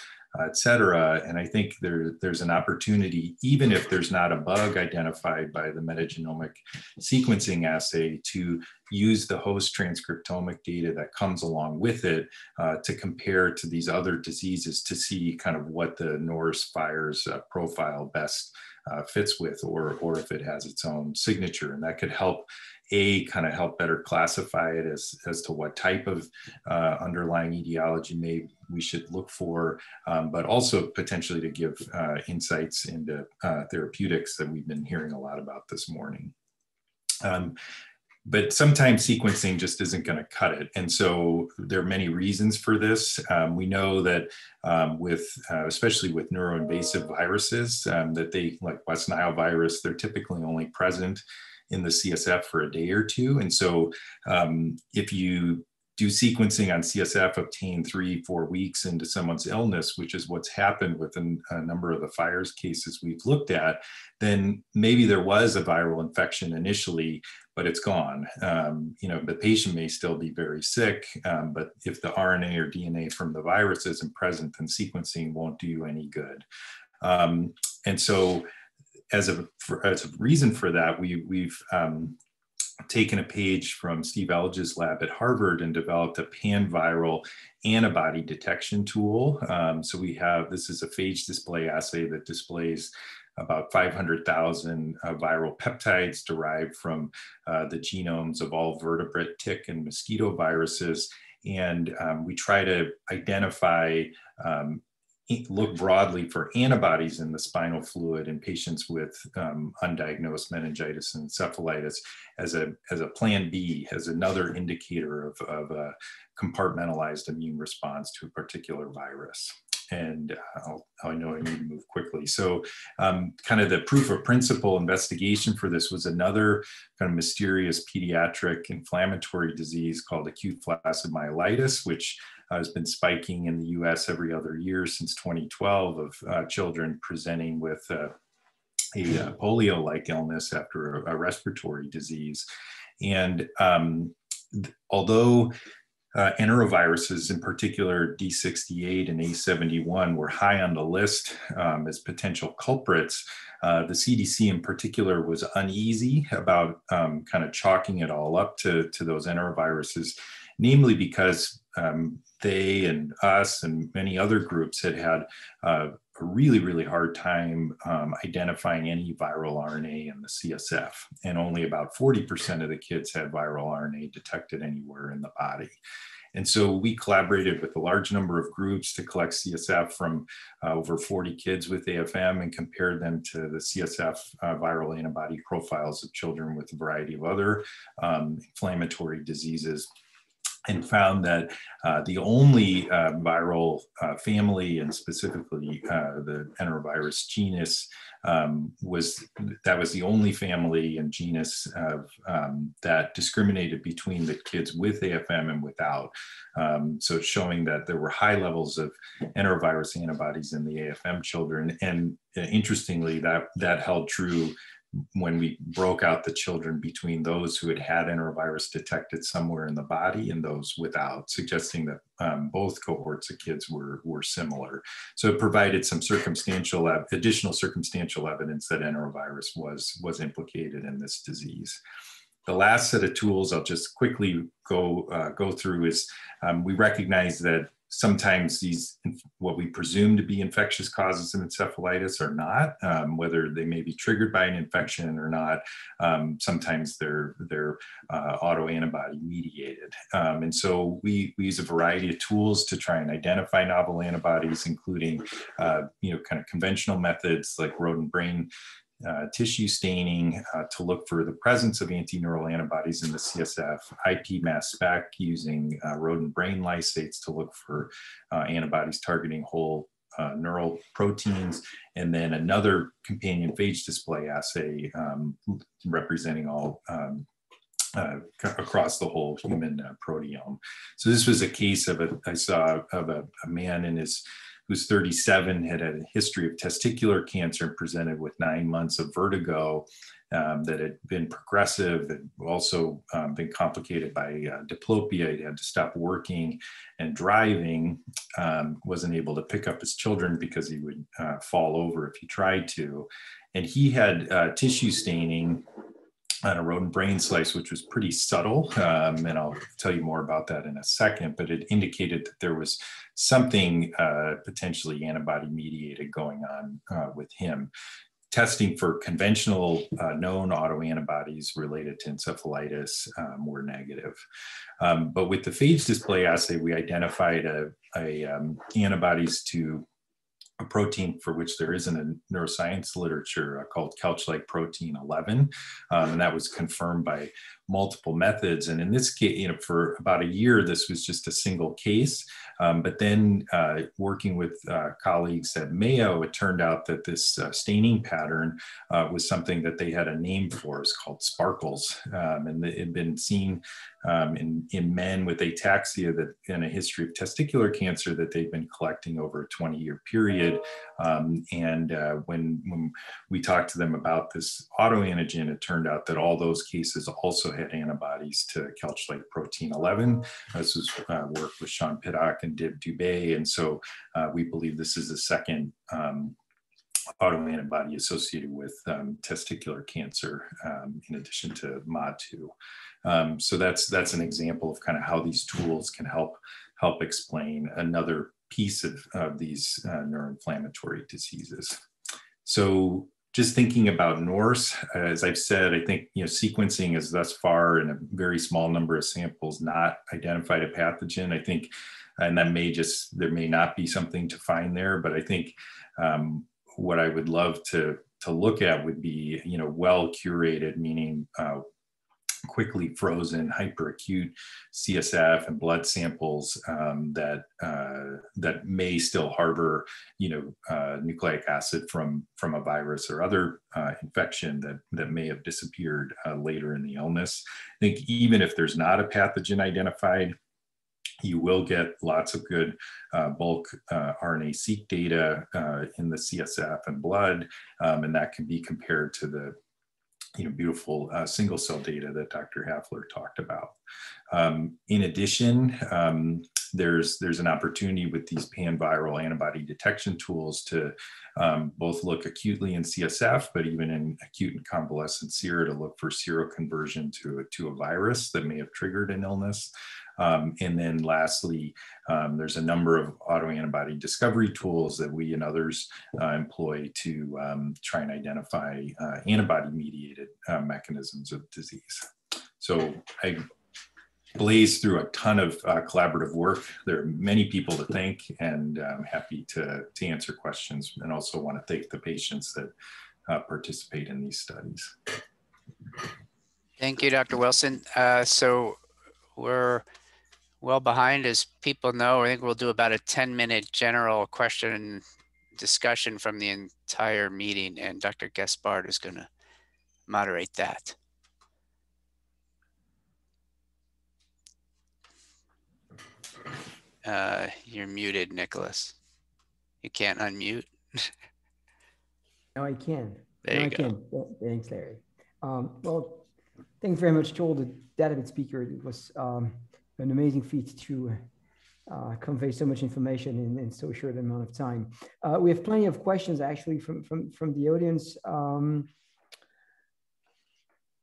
et cetera. And I think there's an opportunity, even if there's not a bug identified by the metagenomic sequencing assay, to use the host transcriptomic data that comes along with it to compare to these other diseases to see kind of what the NORSE FIRES profile best fits with, or if it has its own signature. And that could help kind of help better classify it as to what type of underlying etiology we should look for, but also potentially to give insights into therapeutics that we've been hearing a lot about this morning. But sometimes sequencing just isn't going to cut it. And so there are many reasons for this. We know that especially with neuroinvasive viruses, that like West Nile virus, they're typically only present in the CSF for a day or two. And so if you do sequencing on CSF obtained 3-4 weeks into someone's illness, which is what's happened with a number of the FIRES cases we've looked at, then maybe there was a viral infection initially, but it's gone. You know, the patient may still be very sick, but if the RNA or DNA from the virus isn't present, then sequencing won't do you any good. And so as a reason for that, we've taken a page from Steve Elge's lab at Harvard and developed a pan-viral antibody detection tool. So we have, this is a phage display assay that displays about 500,000 viral peptides derived from the genomes of all vertebrate, tick, and mosquito viruses. And we try to identify look broadly for antibodies in the spinal fluid in patients with undiagnosed meningitis and encephalitis as a plan B, as another indicator of a compartmentalized immune response to a particular virus. And I know I need to move quickly. So kind of the proof of principle investigation for this was another kind of mysterious pediatric inflammatory disease called acute flaccid myelitis, which has been spiking in the US every other year since 2012 of children presenting with a polio-like illness after a respiratory disease. And although enteroviruses, in particular D68 and A71, were high on the list as potential culprits, the CDC in particular was uneasy about kind of chalking it all up to those enteroviruses, namely because they and us and many other groups had a really, really hard time identifying any viral RNA in the CSF. And only about 40% of the kids had viral RNA detected anywhere in the body. And so we collaborated with a large number of groups to collect CSF from over 40 kids with AFM and compared them to the CSF viral antibody profiles of children with a variety of other inflammatory diseases, and found that the only viral family, and specifically the enterovirus genus, was the only family and genus of, that discriminated between the kids with AFM and without. So showing that there were high levels of enterovirus antibodies in the AFM children. And interestingly, that held true when we broke out the children between those who had enterovirus detected somewhere in the body and those without, suggesting that both cohorts of kids were similar. So it provided some additional circumstantial evidence that enterovirus was implicated in this disease. The last set of tools I'll just quickly go through is we recognize that sometimes these, what we presume to be infectious causes of encephalitis are not, whether they may be triggered by an infection or not. Sometimes they're autoantibody mediated. And so we use a variety of tools to try and identify novel antibodies, including, you know, kind of conventional methods like rodent brain tissue staining to look for the presence of antineural antibodies in the CSF, IP mass spec using rodent brain lysates to look for antibodies targeting whole neural proteins, and then another companion phage display assay representing all across the whole human proteome. So this was a case I saw of a man in his who's 37, had a history of testicular cancer and presented with 9 months of vertigo that had been progressive and also been complicated by diplopia. He had to stop working and driving, wasn't able to pick up his children because he would fall over if he tried to. And he had tissue staining on a rodent brain slice, which was pretty subtle, and I'll tell you more about that in a second, but it indicated that there was something potentially antibody-mediated going on with him. Testing for conventional known autoantibodies related to encephalitis were negative. But with the phage display assay, we identified antibodies to a protein for which there isn't a neuroscience literature called couch-like protein 11, and that was confirmed by multiple methods. And in this case, for about a year, this was just a single case. But then working with colleagues at Mayo, it turned out that this staining pattern was something that they had a name for. It's called sparkles. And it had been seen in men with ataxia that, and a history of testicular cancer that they've been collecting over a 20-year period. When we talked to them about this autoantigen, it turned out that all those cases also had antibodies to calculate protein 11. This was work with Sean Pittock and Dib Dubé. And so we believe this is the second autoantibody associated with testicular cancer in addition to MOD2. So that's an example of kind of how these tools can help explain another piece of these neuroinflammatory diseases. So just thinking about NORSE, as I've said, I think sequencing is thus far in a very small number of samples not identified a pathogen. I think, and that may just, there may not be something to find there, but I think what I would love to look at would be well curated, meaning quickly frozen hyperacute CSF and blood samples that may still harbor nucleic acid from a virus or other infection that may have disappeared later in the illness. I think even if there's not a pathogen identified, you will get lots of good bulk RNA-seq data in the CSF and blood, and that can be compared to the beautiful single cell data that Dr. Hafler talked about. In addition, there's an opportunity with these pan-viral antibody detection tools to both look acutely in CSF, but even in acute and convalescent sera to look for seroconversion to a virus that may have triggered an illness. And then lastly, there's a number of autoantibody discovery tools that we and others employ to try and identify antibody-mediated mechanisms of disease. So I blazed through a ton of collaborative work. There are many people to thank, and I'm happy to answer questions, and also want to thank the patients that participate in these studies. Thank you, Dr. Wilson. So we're well behind, as people know. I think we'll do about a 10-minute general question discussion from the entire meeting, and Dr. Gaspard is going to moderate that. You're muted, Nicholas. You can't unmute. No, I can. There you go. Thanks, Larry. Well, thanks very much, Joel, the data speaker. It was an amazing feat to convey so much information in so short an amount of time. We have plenty of questions, actually, from the audience.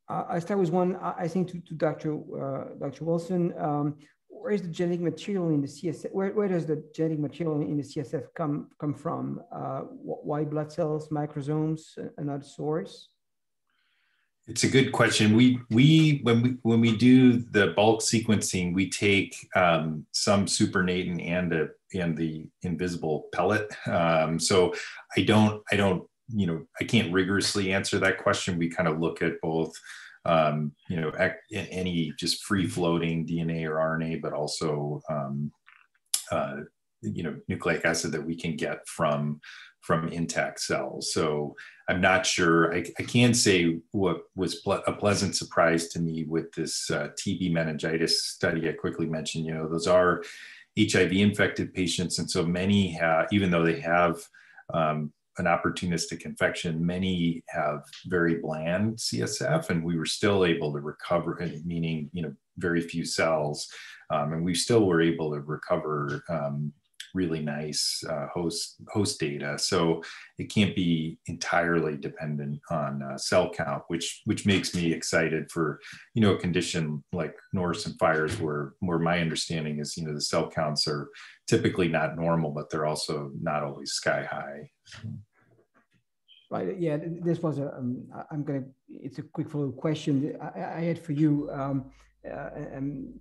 I start with one, I think, to Dr. Wilson. Where is the genetic material in the CSF? Where does the genetic material in the CSF come from? White blood cells, microsomes, another source? It's a good question. When we do the bulk sequencing, we take some supernatant and the invisible pellet. So I can't rigorously answer that question. We kind of look at both. Any just free-floating DNA or RNA, but also, nucleic acid that we can get from intact cells. So I'm not sure. I can say what was a pleasant surprise to me with this TB meningitis study I quickly mentioned. Those are HIV-infected patients, and so many have, even though they have an opportunistic infection, many have very bland CSF, and we were still able to recover, meaning, very few cells, and we still were able to recover really nice host data. So it can't be entirely dependent on cell count, which makes me excited for, a condition like NORSE and FIRES, where my understanding is, the cell counts are typically not normal, but they're also not always sky high. Right. Yeah. This was a. It's a quick follow-up question I had for you.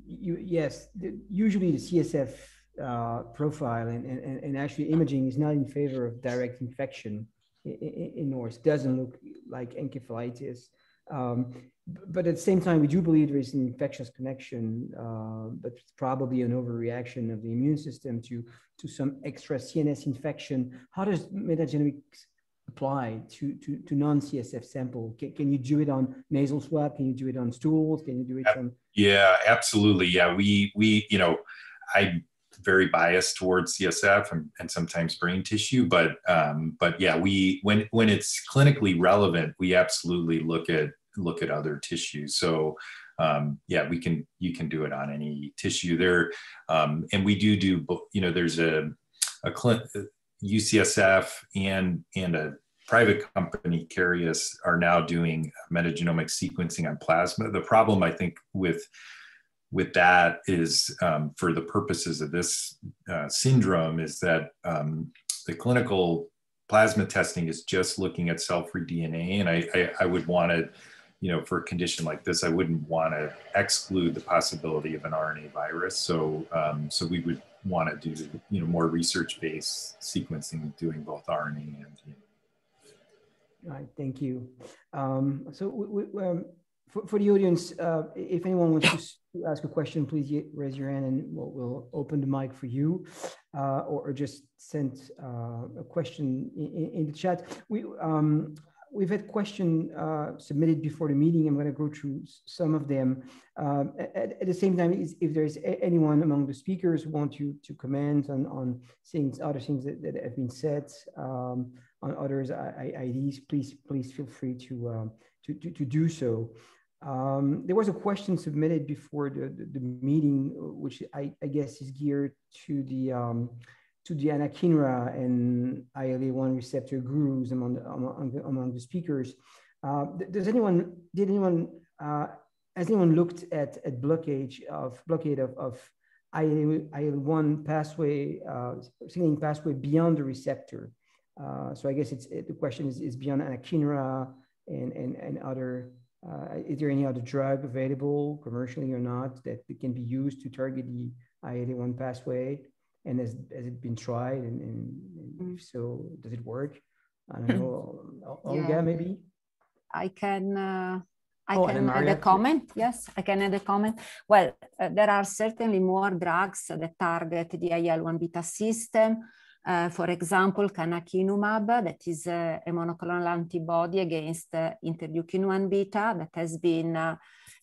Yes. Usually, the CSF profile and actually imaging is not in favor of direct infection in NORSE. Doesn't look like encephalitis. But at the same time, we do believe there is an infectious connection, but it's probably an overreaction of the immune system to some extra CNS infection. How does metagenomics apply to non-CSF sample? Can you do it on nasal swab? Can you do it on stools? Can you do it on? Yeah, absolutely. Yeah, we you know, I'm very biased towards CSF and sometimes brain tissue, but yeah, we when it's clinically relevant, we absolutely look at other tissues. So yeah, you can do it on any tissue there. And we do, you know, there's a UCSF and a private company, Carius, are now doing metagenomic sequencing on plasma. The problem I think with that is for the purposes of this syndrome is that the clinical plasma testing is just looking at cell-free DNA. And I would want to, you know, for a condition like this, I wouldn't want to exclude the possibility of an RNA virus. So, so we would want to do, you know, more research-based sequencing, doing both RNA and DNA. All right, thank you. So for the audience, if anyone wants to ask a question, please raise your hand and we'll open the mic for you, or just send a question in the chat. We've had questions submitted before the meeting. I'm going to go through some of them. At the same time, if there's anyone among the speakers who want to comment on things, other things that have been said, on others' IDs, please feel free to do so. There was a question submitted before the meeting, which I guess is geared to the anakinra and IL-1 receptor gurus among the speakers. Has anyone looked at blockade of IL-1 pathway, signaling pathway beyond the receptor? So I guess the question is beyond anakinra and other. Is there any other drug available commercially or not that can be used to target the IL-1 pathway? And has it been tried? And if so, does it work? I don't know. Olga, yeah. Maybe? I can add a comment. Yes, I can add a comment. Well, there are certainly more drugs that target the IL-1-beta system. For example, canakinumab, that is a monoclonal antibody against interleukin-1-beta that has been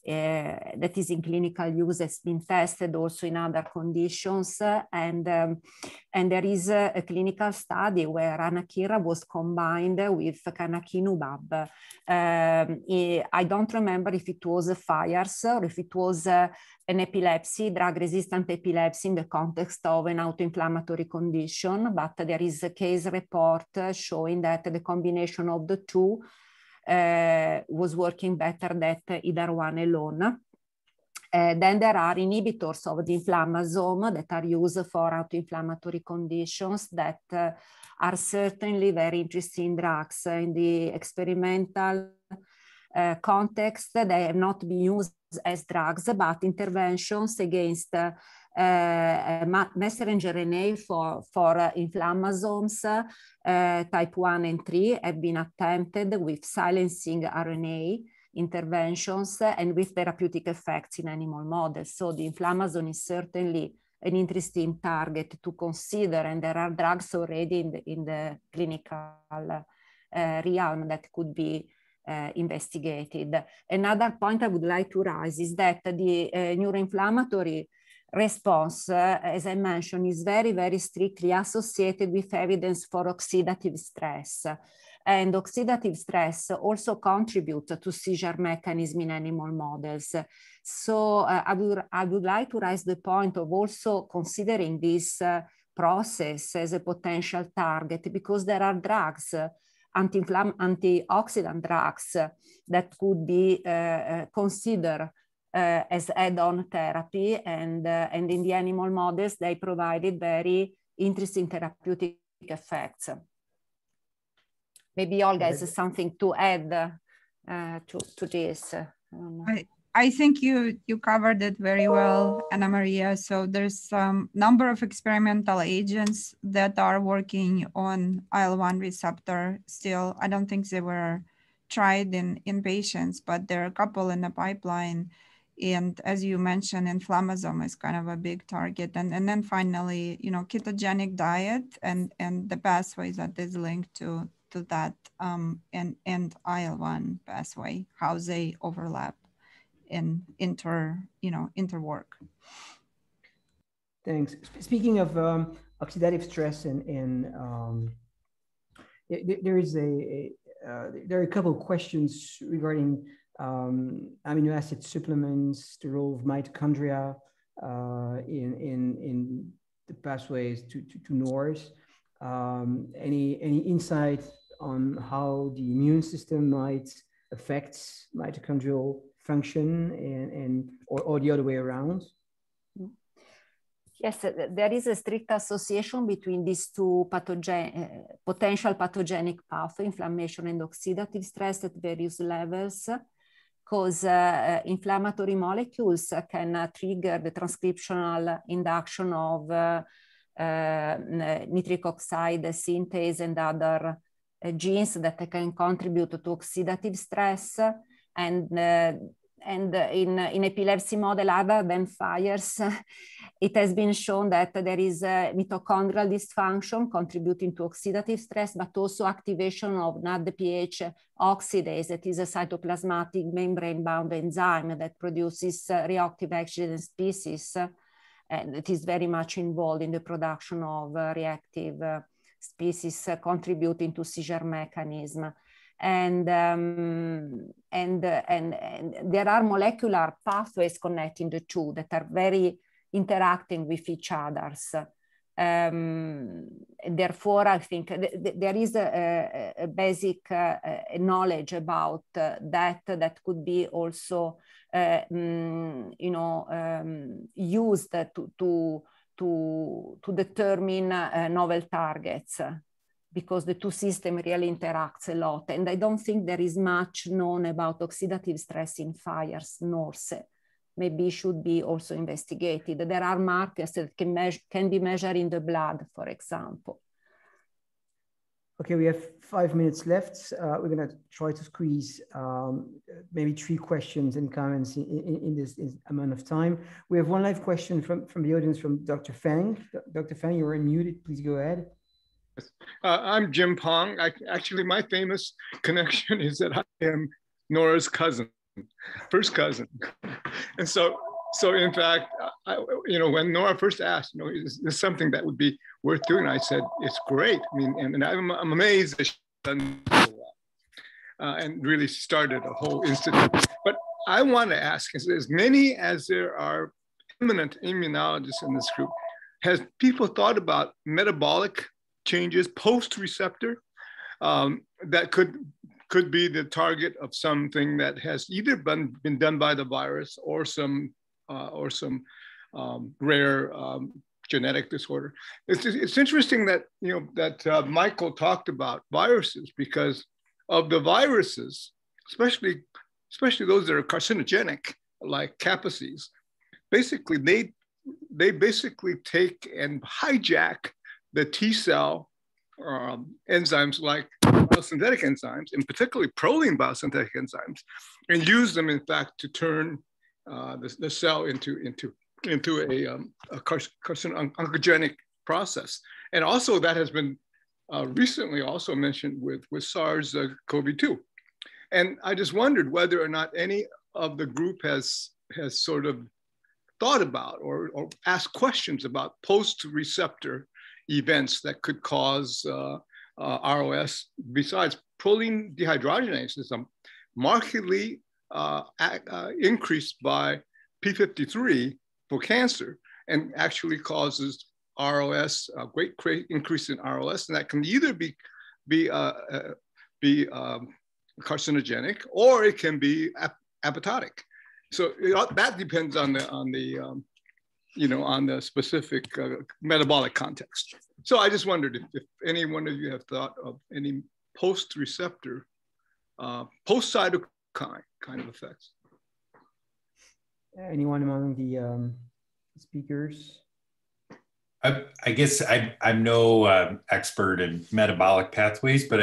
that is in clinical use, has been tested also in other conditions, and there is a clinical study where anakinra was combined with canakinumab. I don't remember if it was a FIRES or if it was an epilepsy, drug-resistant epilepsy in the context of an autoinflammatory condition, but there is a case report showing that the combination of the two was working better than either one alone. Then there are inhibitors of the inflammasome that are used for autoinflammatory conditions that are certainly very interesting drugs. In the experimental context, they have not been used as drugs, but interventions against messenger RNA for inflammasomes type 1 and 3 have been attempted with silencing RNA interventions and with therapeutic effects in animal models. So the inflammasome is certainly an interesting target to consider, and there are drugs already in the clinical realm that could be investigated. Another point I would like to raise is that the neuroinflammatory response, as I mentioned, is very, very strictly associated with evidence for oxidative stress. And oxidative stress also contributes to seizure mechanism in animal models. So I would like to raise the point of also considering this process as a potential target, because there are drugs, antioxidant drugs, that could be considered as add-on therapy, and in the animal models, they provided very interesting therapeutic effects. Maybe Olga has something to add to this. I think you covered it very well, Anna Maria. So there's a number of experimental agents that are working on IL-1 receptor still. I don't think they were tried in patients, but there are a couple in the pipeline. And as you mentioned, inflammasome is kind of a big target. And then finally, you know, ketogenic diet and the pathways that is linked to that and IL-1 pathway, how they overlap and interwork. Thanks. Speaking of oxidative stress and there are a couple of questions regarding amino acid supplements, the role of mitochondria in the pathways to NORSE. Any insight on how the immune system might affect mitochondrial function or the other way around? Yes, there is a strict association between these two potential pathogenic pathways, inflammation and oxidative stress at various levels, because inflammatory molecules can trigger the transcriptional induction of nitric oxide synthase and other genes that can contribute to oxidative stress. And in epilepsy model other than FIRES, it has been shown that there is a mitochondrial dysfunction contributing to oxidative stress, but also activation of NADPH oxidase, that is a cytoplasmatic membrane-bound enzyme that produces reactive oxygen species, and it is very much involved in the production of reactive species contributing to seizure mechanism. And there are molecular pathways connecting the two that are very interacting with each others. Therefore, I think there is a basic knowledge about that could be also, used to determine novel targets, because the two systems really interact a lot. And I don't think there is much known about oxidative stress in FIRES, NORSE. Maybe should be also investigated. There are markers that can be measured in the blood, for example. Okay, we have 5 minutes left. We're gonna try to squeeze maybe three questions and comments in this amount of time. We have one live question from the audience from Dr. Fang. Dr. Fang, you are unmuted, please go ahead. I'm Jim Pong. Actually, my famous connection is that I am Nora's cousin, first cousin. And so in fact, when Nora first asked, is this something that would be worth doing? I said, it's great. I mean, and I'm amazed that she's done that and really started a whole institute. But I want to ask, as many as there are eminent immunologists in this group, has people thought about metabolic changes post-receptor that could be the target of something that has either been done by the virus or some rare genetic disorder. It's interesting that Michael talked about viruses, because of the viruses, especially those that are carcinogenic, like capacites, basically they basically take and hijack the T cell enzymes, like biosynthetic enzymes, and particularly proline biosynthetic enzymes, and use them, in fact, to turn the cell into a oncogenic process. And also that has been recently also mentioned with SARS-CoV-2. And I just wondered whether or not any of the group has sort of thought about or asked questions about post-receptor events that could cause ROS. Besides, proline dehydrogenase is markedly increased by P53 for cancer, and actually causes ROS, a great increase in ROS, and that can either be carcinogenic, or it can be apoptotic. So that depends on the specific metabolic context. So I just wondered if any one of you have thought of any post-receptor, post-cytokine kind of effects. Anyone among the speakers? I guess I'm no expert in metabolic pathways, but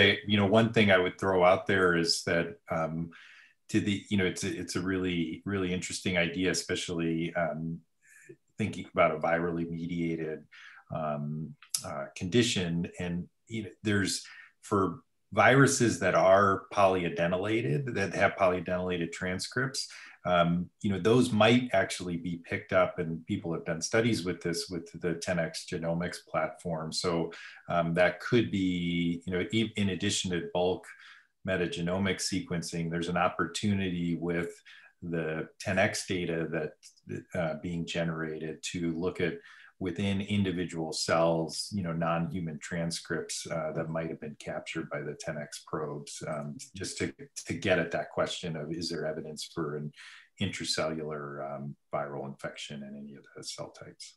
one thing I would throw out there is that it's a really, really interesting idea, especially thinking about a virally mediated condition. And there's, for viruses that are polyadenylated, that have polyadenylated transcripts, those might actually be picked up, and people have done studies with this with the 10x genomics platform. So that could be, in addition to bulk metagenomic sequencing, there's an opportunity with the 10x data that being generated to look at within individual cells, non-human transcripts that might have been captured by the 10x probes, just to get at that question of, is there evidence for an intracellular viral infection in any of the cell types?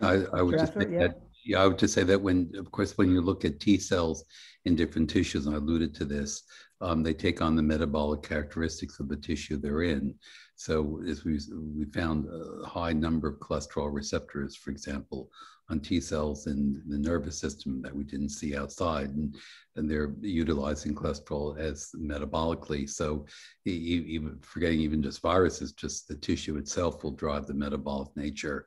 I would just say that when you look at T cells in different tissues, and I alluded to this, they take on the metabolic characteristics of the tissue they're in. So as we found a high number of cholesterol receptors, for example, on T cells in the nervous system that we didn't see outside, and they're utilizing cholesterol as metabolically. So even forgetting even just viruses, just the tissue itself will drive the metabolic nature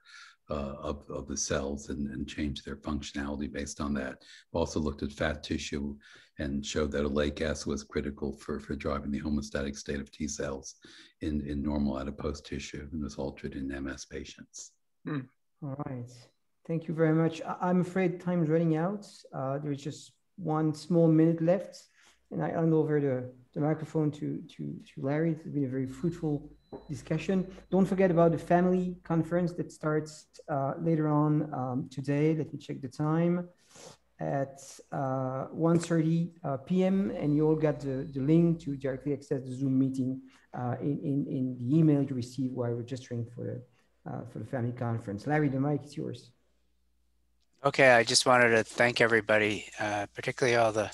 of the cells and change their functionality based on that. We also looked at fat tissue and showed that oleic acid was critical for driving the homeostatic state of T cells in normal adipose tissue, and was altered in MS patients. All right, thank you very much. I'm afraid time's running out. There's just one small minute left, and I hand over the microphone to Larry. It's been a very fruitful discussion. Don't forget about the family conference that starts later on today. Let me check the time, at 1:30 p.m. and you all got the link to directly access the Zoom meeting in the email you received while registering for the family conference. Larry, the mic is yours. Okay, I just wanted to thank everybody, particularly all the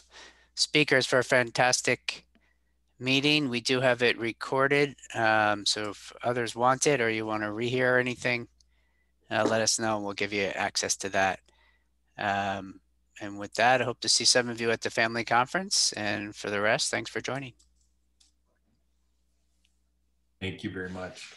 speakers, for a fantastic meeting. We do have it recorded, so if others want it or you want to rehear anything, let us know and we'll give you access to that. And with that, I hope to see some of you at the family conference, and for the rest, thanks for joining. Thank you very much.